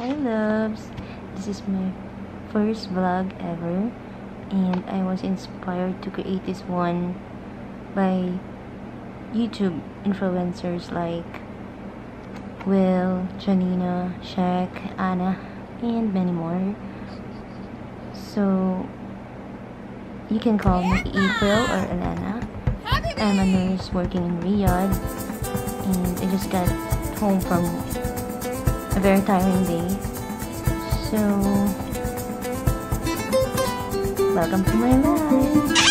Hi loves, this is my first vlog ever, and I was inspired to create this one by YouTube influencers like Will, Janina, Shaq, Anna, and many more. So you can call me April or Elena. I'm a nurse working in Riyadh, and I just got home from a very tiring day. So welcome to my life.